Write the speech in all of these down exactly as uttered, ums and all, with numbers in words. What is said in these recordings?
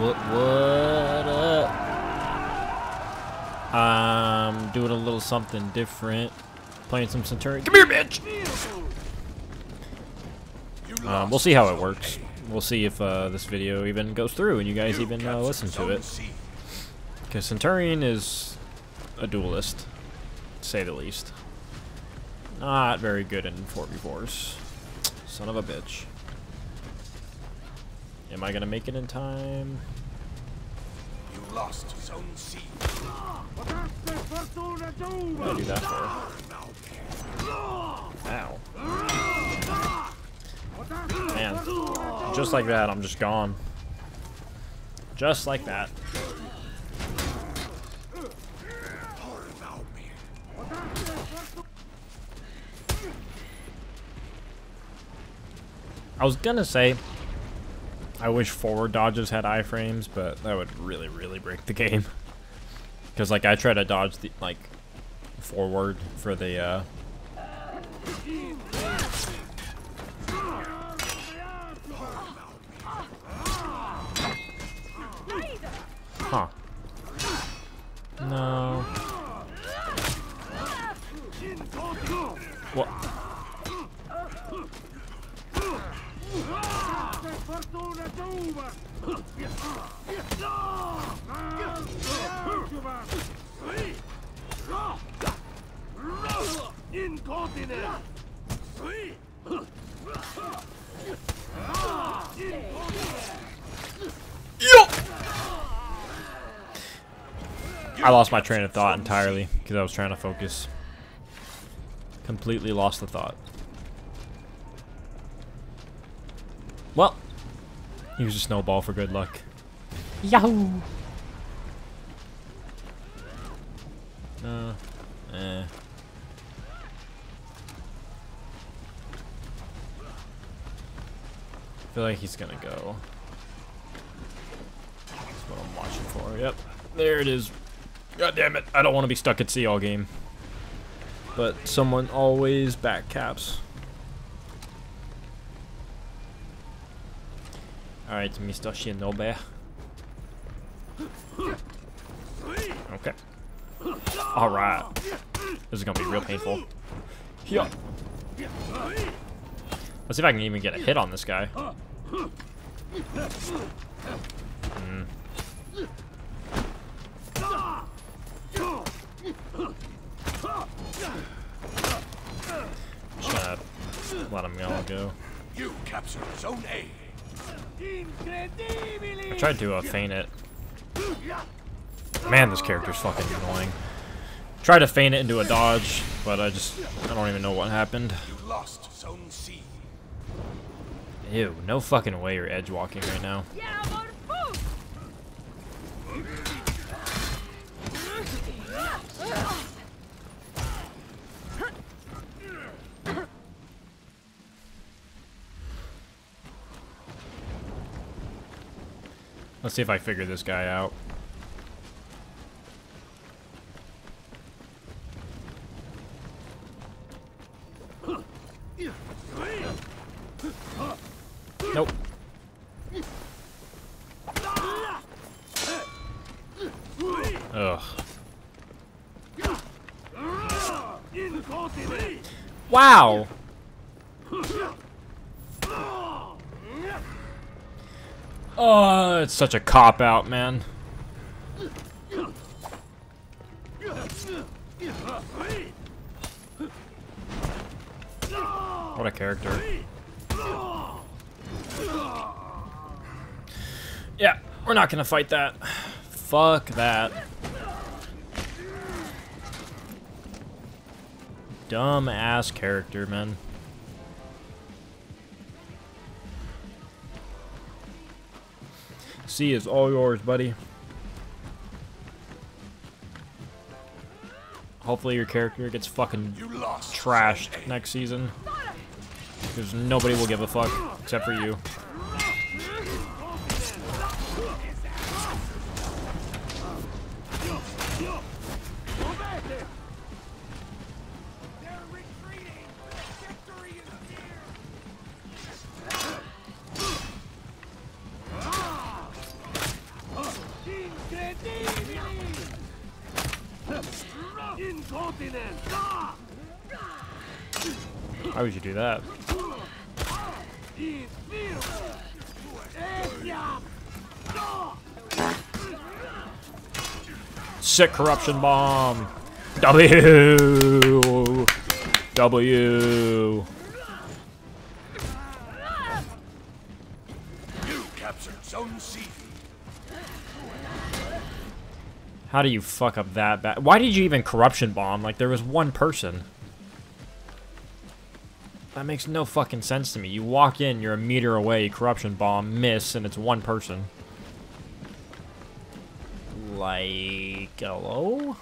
What, what up? Um, doing a little something different. Playing some Centurion. Come here, bitch! Um, we'll see how it works. We'll see if uh, this video even goes through and you guys even uh, listen to it. Because Centurion is a duelist, to say the least. Not very good in four v fours. Son of a bitch. Am I gonna make it in time? You lost Zone C. What did I do that for? Ow. Man, just like that, I'm just gone. Just like that. I was gonna say, I wish forward dodges had iframes, but that would really, really break the game. Because, like, I try to dodge the, like, forward for the, uh... Huh. No. What? Yo! I lost my train of thought entirely because I was trying to focus. Completely lost the thought. Well, use a snowball for good luck. Yahoo! Uh, eh. I feel like he's gonna go. That's what I'm watching for. Yep, there it is. God damn it! I don't want to be stuck at sea all game. But someone always back caps. All right, Mister Shinobi. Okay. All right. This is gonna be real painful. Yeah. Let's see if I can even get a hit on this guy. Mm. Just gotta let him all go. You captured Zone A. I tried to uh, feint it. Man, this character's fucking annoying. Tried to feint it into a dodge, but I just, I don't even know what happened. You lost Zone C. Ew, no fucking way you're edge walking right now. Let's see if I figure this guy out. Nope. Ugh. Wow! Oh, it's such a cop-out, man. What a character. Yeah, we're not gonna fight that. Fuck that. Dumb-ass character, man. C is all yours, buddy. Hopefully your character gets fucking trashed next season. Because nobody will give a fuck except for you. continent. Why would you do that? Sick corruption bomb. W. W. You captured Zone C. How do you fuck up that bad? Why did you even corruption bomb? Like, there was one person. That makes no fucking sense to me. You walk in, you're a meter away, corruption bomb, miss, and it's one person. Like, hello?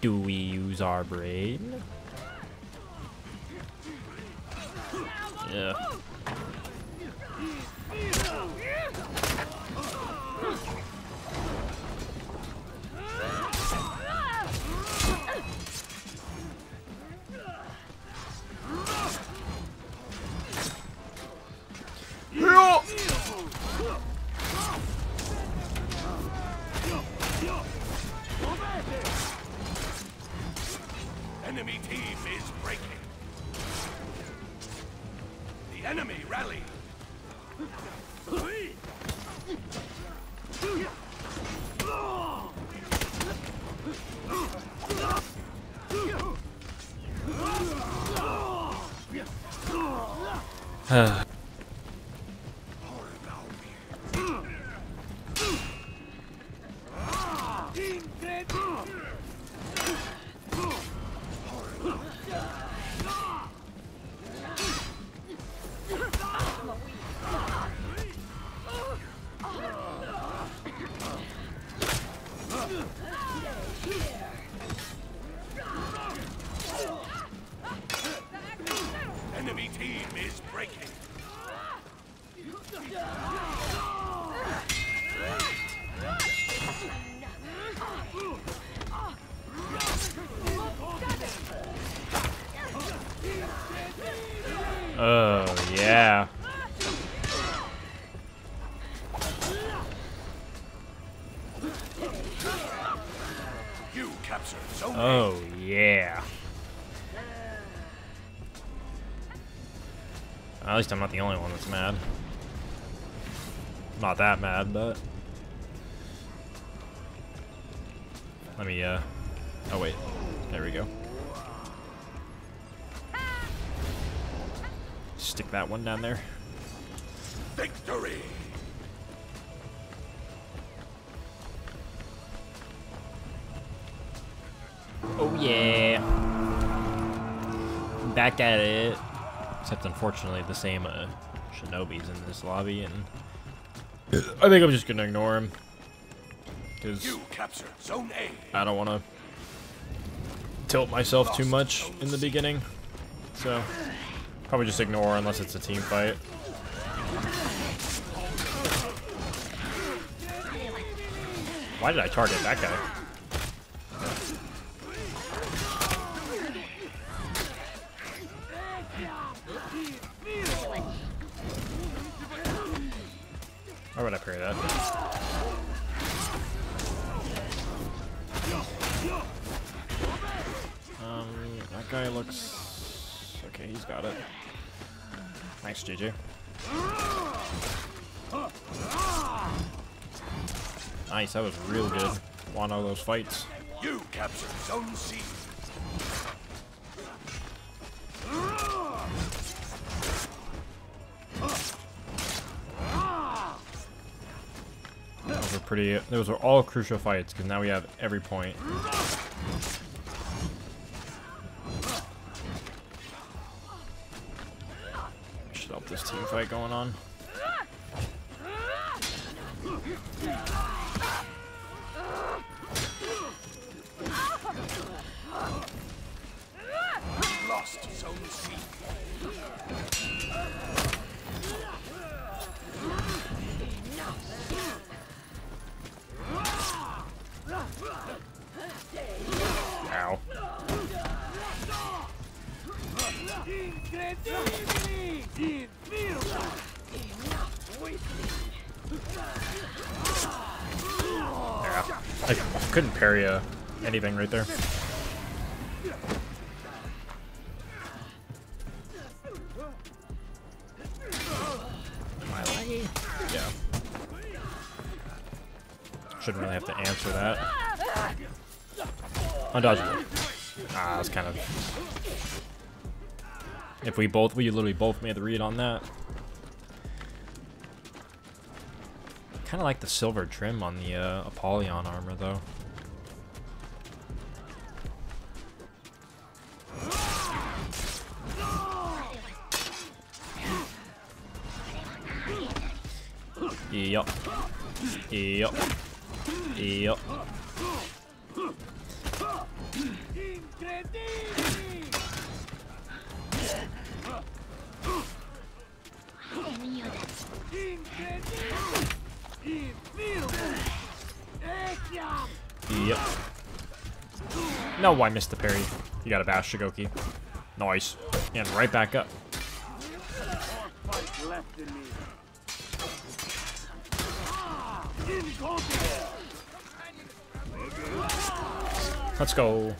Do we use our brain? Yeah. Enemy team is breaking. The enemy rally. Oh, yeah. You captured Zone. Oh, yeah. At least I'm not the only one that's mad. Not that mad, but... Let me, uh... Oh, wait. There we go. Stick that one down there. Victory. Oh yeah. Back at it. Except unfortunately the same uh, shinobis in this lobby, and I think I'm just gonna ignore him. Cause you capture Zone A. I don't want to tilt myself Lost too much zones. In the beginning, so. Probably just ignore unless it's a team fight. Why did I target that guy? Why would I parry that? Um, that guy looks... Okay, he's got it. Nice, G G. Nice, that was real good. Won all those fights. You captured Zone C. Those were pretty. Those were all crucial fights because now we have every point. This team fight going on. Lost Zone C. Ow. I couldn't parry a anything right there. Am I laggy? Yeah. Shouldn't really have to answer that. Undodgeable. Ah, that's kind of... If we both, we literally both made the read on that. Kind of like the silver trim on the uh, Apollyon armor, though. Yup. Yup. Yup. Yep. No, I missed the parry. You gotta bash Shugoki. Nice. And right back up. Let's go.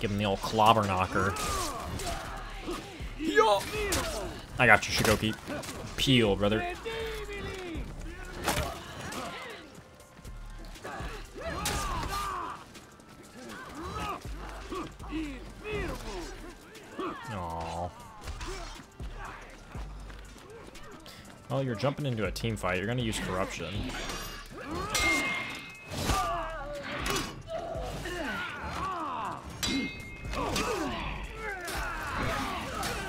Give him the old clobber knocker. Yo! I got you, Shugoki. Peel, brother. Aww. Well, you're jumping into a team fight. You're gonna use corruption.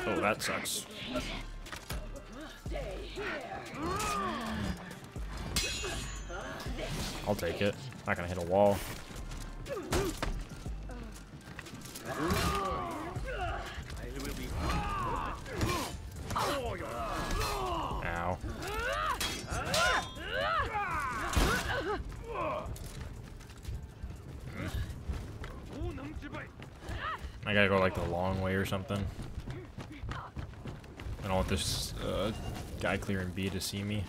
Oh, that sucks. I'll take it. Not gonna hit a wall. Ow. I gotta go like the long way or something. I don't want this uh, guy clearing B to see me.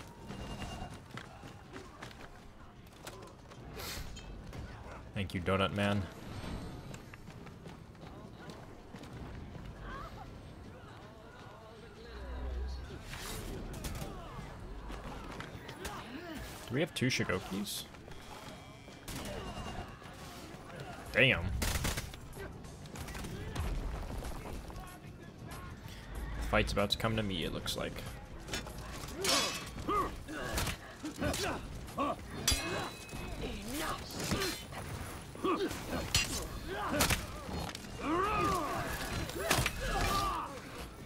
Thank you, Donut Man. Do we have two Shugokis? Damn. Fight's about to come to me, it looks like.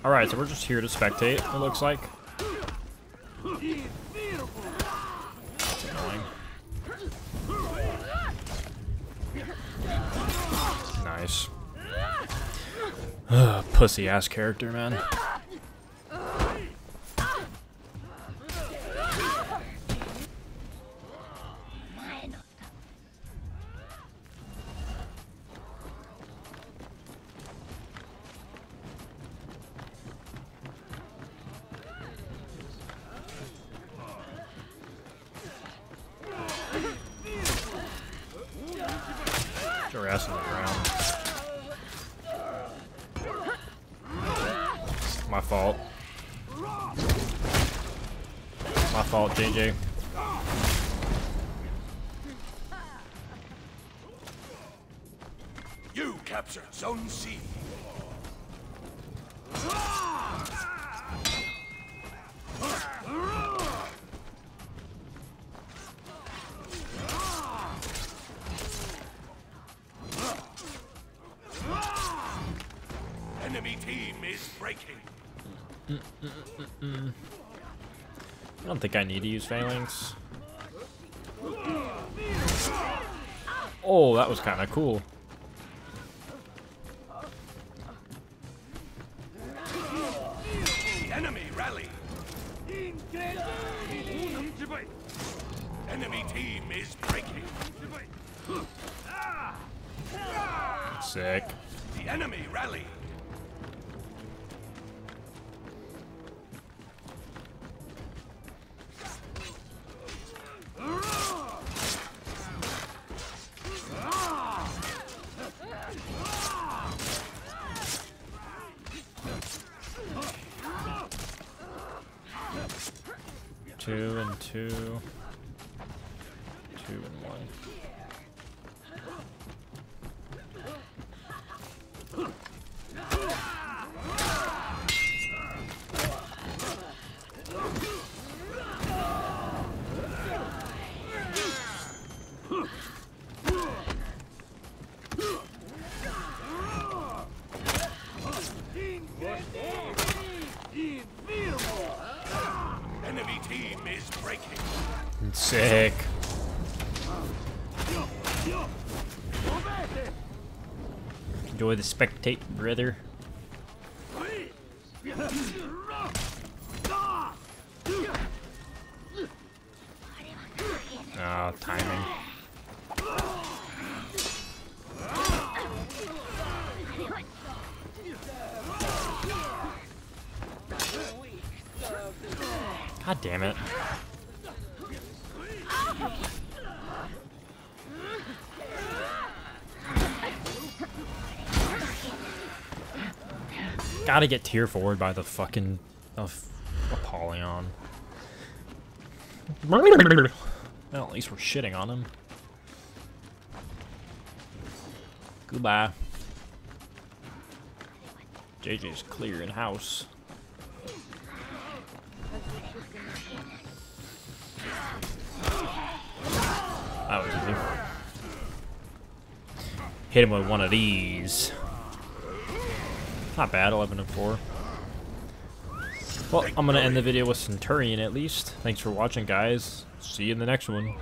Alright, so we're just here to spectate, it looks like. That's annoying. Nice. Ugh, pussy ass character, man. Your ass on the ground. My fault. My fault, J J. You captured Zone C. Enemy team is breaking. Mm, mm, mm, mm, mm. I don't think I need to use phalanx. Oh, that was kind of cool. Enemy rally. Enemy team is breaking. Sick. The enemy rally. Two and two. Two and one. Sick. Enjoy the spectate, brother. Oh, timing. God damn it. Gotta get tier forward by the fucking of Apollyon. Well, at least we're shitting on him. Goodbye. J J's clearing house. That was easy. Hit him with one of these. Not bad, eleven and four. Well, I'm gonna end the video with Centurion at least. Thanks for watching, guys. See you in the next one.